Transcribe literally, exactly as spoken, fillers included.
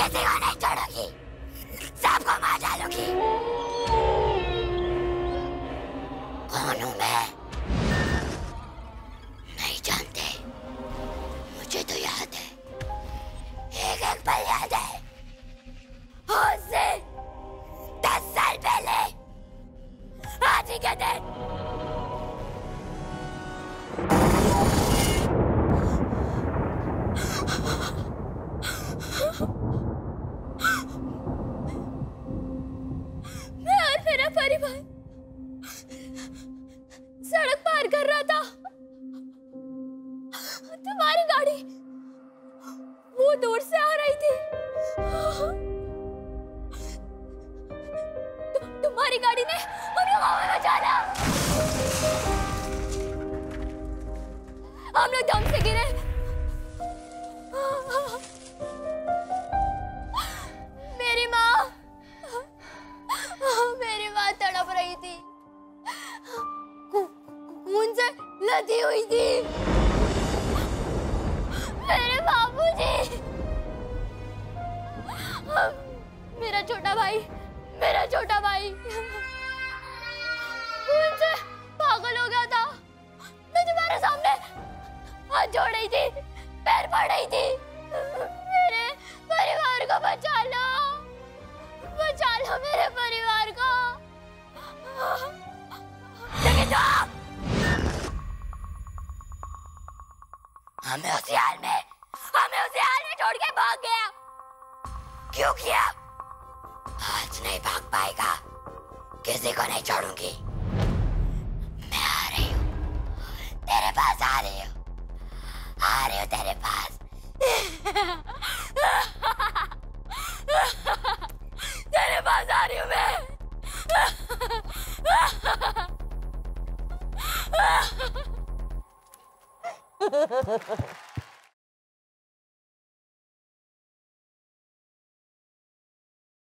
किसी को नहीं छोड़ूंगी, सबको मार डालूंगी। कौन हूँ मैं नहीं जानते, मुझे तो याद है, एक एक पल याद है। उस दिन दस साल पहले आज ही के दिन सड़क पार कर रहा था, तुम्हारी गाड़ी वो दूर से आ रही थी। तु, तुम्हारी गाड़ी ने उन्हें हवा में बचाया। हम लोग दम से गिरे, मेरी माँ मेरी माँ तड़प रही थी, खून से लदी हुई थी। मेरे बाबूजी, मेरा छोटा भाई, मेरा छोटा भाई खून से पागल हो गया था। मैं तुम्हारे सामने हाथ जोड़ रही थी, पैर पड़ रही थी, मेरे परिवार को बचा लो, बचा लो मेरे परिवार को। हमें उसी हाल में, हमें उसी हाल में छोड़ के भाग गया। क्यों किया? आज नहीं भाग पाएगा, किसी को नहीं छोड़ूंगी। मैं आ रही हूँ तेरे पास, आ रही हूँ, आ रही हूँ तेरे पास। तेरे पास आ रही हूँ मैं। Ha ha ha ha!